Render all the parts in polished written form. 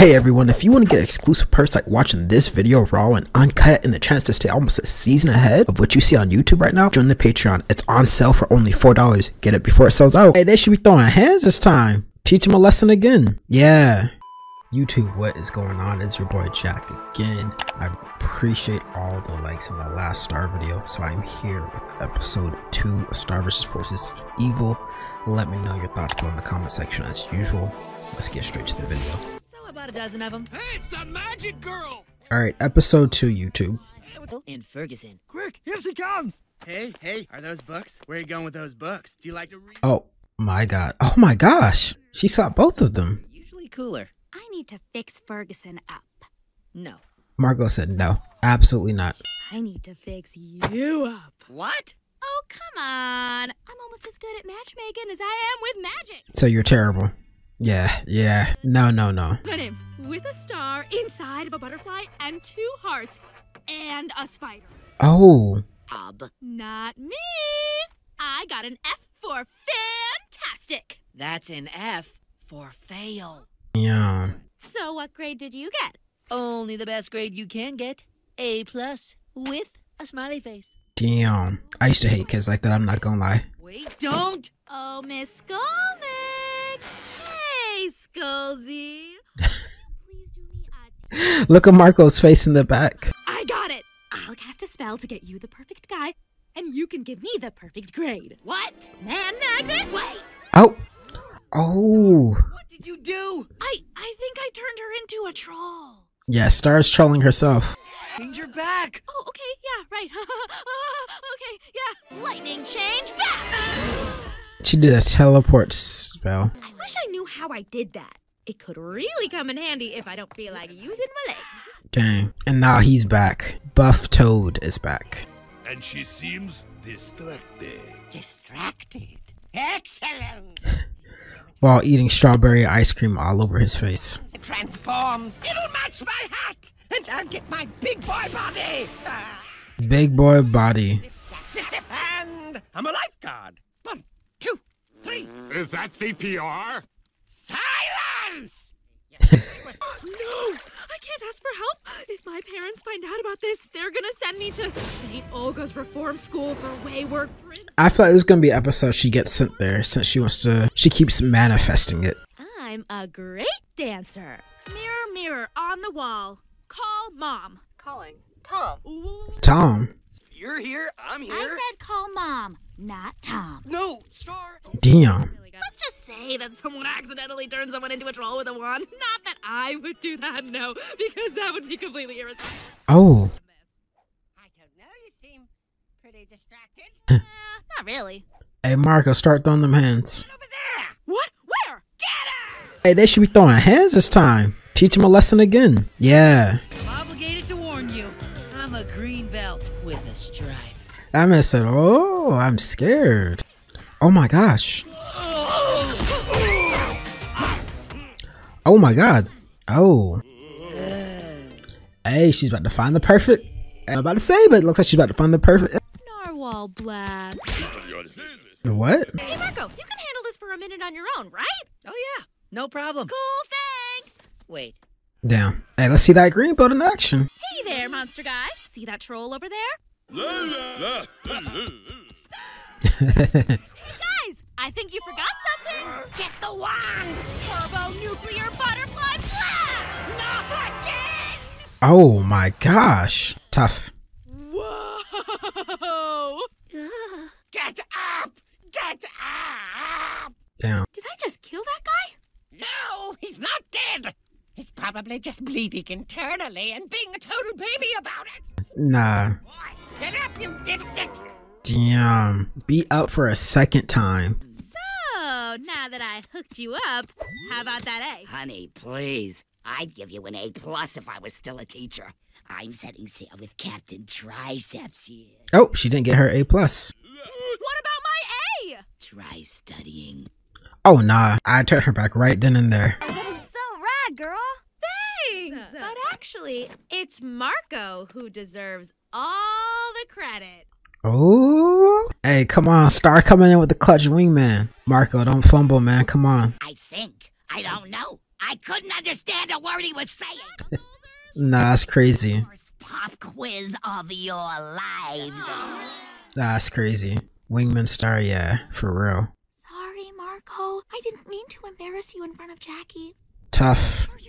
Hey everyone, if you want to get exclusive perks like watching this video raw and uncut and the chance to stay almost a season ahead of what you see on YouTube right now, join the Patreon. It's on sale for only $4. Get it before it sells out. Hey, they should be throwing hands this time. Teach them a lesson again. Yeah. YouTube, what is going on? It's your boy Jack again. I appreciate all the likes on the last Star video. So I'm here with episode 2 of Star vs. Forces of Evil. Let me know your thoughts below in the comment section as usual. Let's get straight to the video. About a dozen of them. Hey, it's the magic girl. All right, episode 2, YouTube. And Ferguson. Quick, here she comes. Hey, hey, are those books? Where are you going with those books? Do you like to read? Oh my god. Oh my gosh. She saw both of them. Usually cooler. I need to fix Ferguson up. No. Margo said no. Absolutely not. I need to fix you up. What? Oh, come on. I'm almost as good at matchmaking as I am with magic. So you're terrible. Yeah. No. With a star inside of a butterfly and 2 hearts and a spider. Oh. Not me. I got an F for fantastic. That's an F for fail. Yeah. So what grade did you get? Only the best grade you can get. A+ with a smiley face. Damn. I used to hate kids like that, I'm not gonna lie. Wait, don't. Oh, Miss Skullnick. Skullsy. Look at Marco's face in the back. I got it. I'll cast a spell to get you the perfect guy, and you can give me the perfect grade. What? Man magnet? Wait. Oh. What did you do? I think I turned her into a troll. Yeah, Star's trolling herself. Change her back. Oh, okay. Yeah, right. Okay, yeah. Lightning change back. She did a teleport spell. I wish I knew how I did that. It could really come in handy if I don't feel like using my legs. Dang. And now he's back. Buff Toad is back. And she seems distracted. Distracted? Excellent! While eating strawberry ice cream all over his face. It transforms. It'll match my hat! And I'll get my big boy body! Big boy body. And I'm a lifeguard. 1, 2, 3. Is that CPR? Silence! No! I can't ask for help! If my parents find out about this, they're gonna send me to St. Olga's Reform School for Wayward Princes. I feel like this is gonna be an episode she gets sent there since she keeps manifesting it. I'm a great dancer. Mirror, mirror on the wall. Call mom. Calling. Tom. Ooh. Tom? You're here, I'm here. I said call mom, not Tom. No, Star. Damn. Let's just say that someone accidentally turned someone into a troll with a wand. Not that I would do that, no, because that would be completely irresponsible. Oh. I don't know, you seem pretty distracted. Not really. Hey, Marco, start throwing them hands. Over there. What? Where? Get her! Hey, they should be throwing hands this time. Teach them a lesson again. Yeah. I'm obligated to warn you. I'm a green belt with a stripe. I missed it. Oh, I'm scared. Oh my gosh. Oh my god. Oh. Hey, she's about to find the perfect. I'm about to say, but it looks like she's about to find the perfect. Narwhal blast. What? Hey Marco, you can handle this for a minute on your own, right? Oh yeah, no problem. Cool, thanks. Wait. Damn. Hey, let's see that green belt in action. Hey there, monster guy. See that troll over there? Hey guys, I think you forgot something. Get the wand. Turbo nuclear butterfly blast. Not again. Oh my gosh. Tough. Whoa. Get up. Get up. Damn. Did I just kill that guy? No, he's not dead. He's probably just bleeding internally and being a total baby about it. Nah. Get up, you dipstick! Damn. Be up for a second time. So, now that I hooked you up, how about that A? Honey, please. I'd give you an A+ if I was still a teacher. I'm setting sail with Captain Triceps here. Oh, she didn't get her A+. What about my A? Try studying. Oh, nah. I turned her back right then and there. Girl, thanks. But actually, it's Marco who deserves all the credit. Oh, hey, come on, Star coming in with the clutch wingman. Marco, don't fumble, man. Come on. I don't know. I couldn't understand a word he was saying. Nah, that's crazy. Pop quiz of your lives. Nah, that's crazy. Wingman star, yeah, for real. Sorry, Marco. I didn't mean to embarrass you in front of Jackie. Tough. That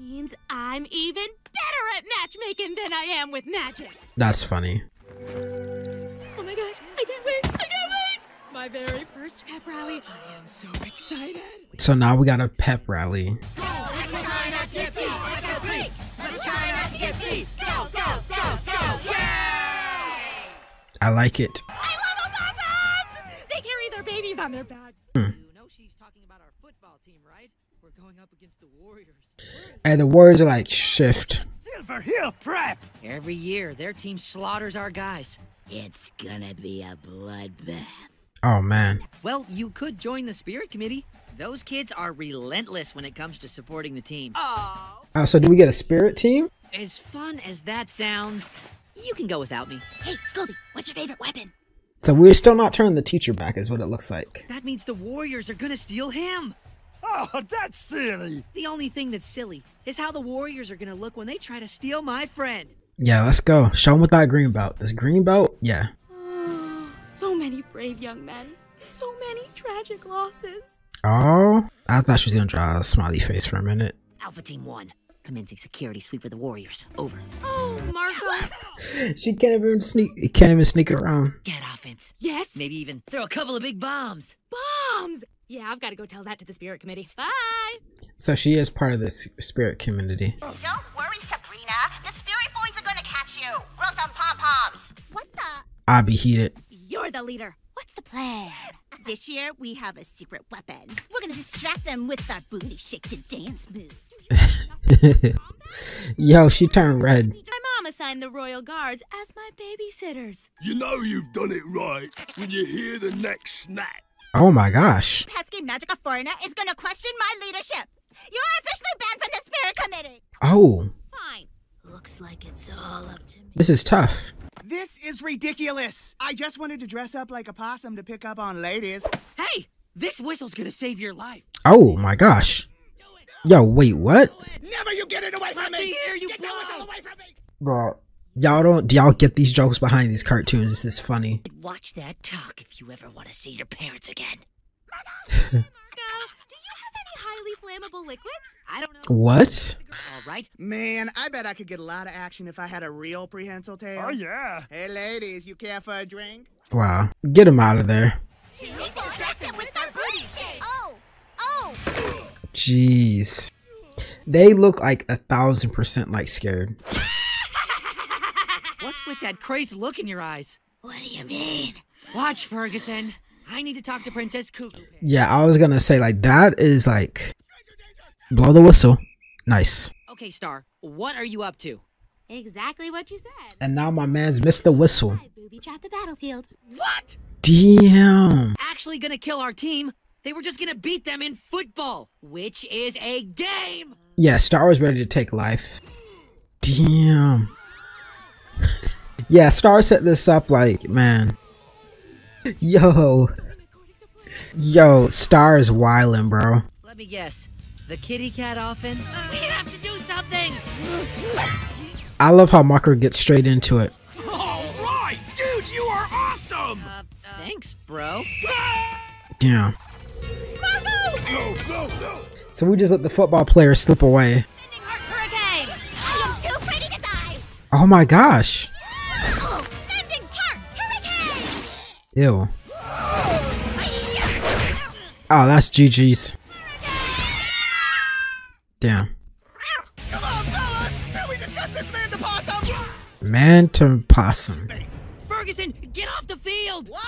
means I'm even better at matchmaking than I am with magic. That's funny. Oh my gosh, I can't wait. I can't wait. My very first pep rally. I am so excited. So now we got a pep rally. Go, let's try not to get beat like a freak. Let's try not to get beat. Go, go, go, go. Yay! I like it. Babies on their backs. You know she's talking about our football team, right? We're going up against the Warriors. And the Warriors are like shift. Silver Hill Prep. Every year their team slaughters our guys. It's gonna be a bloodbath. Oh man. Well, you could join the spirit committee. Those kids are relentless when it comes to supporting the team. Oh. So do we get a spirit team? As fun as that sounds, you can go without me. Hey, Scully, what's your favorite weapon? So we're still not turning the teacher back is what it looks like. That means the Warriors are gonna steal him. Oh, that's silly. The only thing that's silly is how the Warriors are gonna look when they try to steal my friend. Yeah, let's go. Show them with that green belt. This green belt, yeah. So many brave young men. So many tragic losses. Oh, I thought she was gonna draw a smiley face for a minute. Alpha Team 1. Commencing security sweep for the Warriors. Over. Oh, Margo! She can't even sneak around. Get offense. Yes. Maybe even throw a couple of big bombs. Bombs! Yeah, I've got to go tell that to the spirit committee. Bye! So she is part of the spirit community. Don't worry, Sabrina. The spirit boys are going to catch you. Grow some pom-poms. What the? I'll be heated. You're the leader. What's the plan? This year, we have a secret weapon. We're going to distract them with our booty shake and dance moves. Yo, she turned red. My mom assigned the Royal Guards as my babysitters. You know you've done it right when you hear the next snap. Oh my gosh. Pesky magical foreigner is going to question my leadership. You are officially banned from the spirit committee. Oh. Fine. Looks like it's all up to me. This is tough. This is ridiculous. I just wanted to dress up like a possum to pick up on ladies. Hey, this whistle's going to save your life. Oh my gosh. Yo, wait, what? Never you get it away from me! Get the whistle away from me! Bro, y'all get these jokes behind these cartoons? This is funny. Watch that talk if you ever want to see your parents again. Margo, do you have any highly flammable liquids? I don't know. What? All right. Man, I bet I could get a lot of action if I had a real prehensile tail. Oh yeah. Hey ladies, you care for a drink? Wow, get him out of there. Jeez, they look like 1000% like scared. What's with that crazy look in your eyes? What do you mean? Watch, Ferguson. I need to talk to Princess Cuckoo. Yeah, I was gonna say like that is like blow the whistle. Nice. Okay, Star, what are you up to? Exactly what you said. And now my man's missed the whistle. I booby trapped the battlefield. What? Damn. Actually gonna kill our team. They were just gonna beat them in football, which is a game! Yeah, Star was ready to take life. Damn. Yeah, Star set this up like, man. Yo, Star is wildin', bro. Let me guess. The kitty cat offense? We have to do something! I love how Marco gets straight into it. Alright! Dude, you are awesome! Thanks, bro. Damn. No, no, no. So we just let the football player slip away. I am too pretty to die. Oh my gosh. Oh. Ew. Oh, that's GG's. Damn. Come on, fellas. Can we discuss this man to possum? Man to possum. Ferguson, get off the field. What?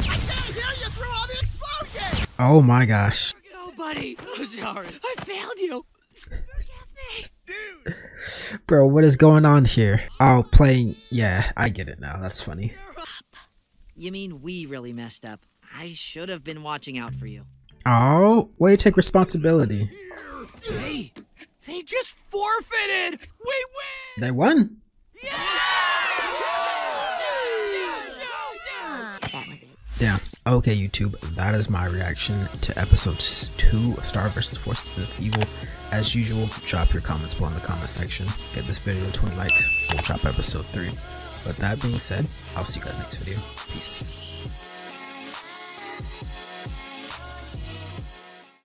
I can't hear you through all the explosions. Oh my gosh. Buddy, I'm sorry. I failed you. Forgive me. Dude. Bro, what is going on here? Oh, playing. Yeah, I get it now. That's funny. You mean we really messed up. I should have been watching out for you. Oh, way to take responsibility. Hey, they just forfeited. We win. They won. Yeah! No, no, no, no. That was it. Yeah. Okay, YouTube, that is my reaction to episode 2 of Star vs. The Forces of Evil. As usual, drop your comments below in the comment section. Get this video 20 likes, we'll drop episode 3. But that being said, I'll see you guys next video. Peace.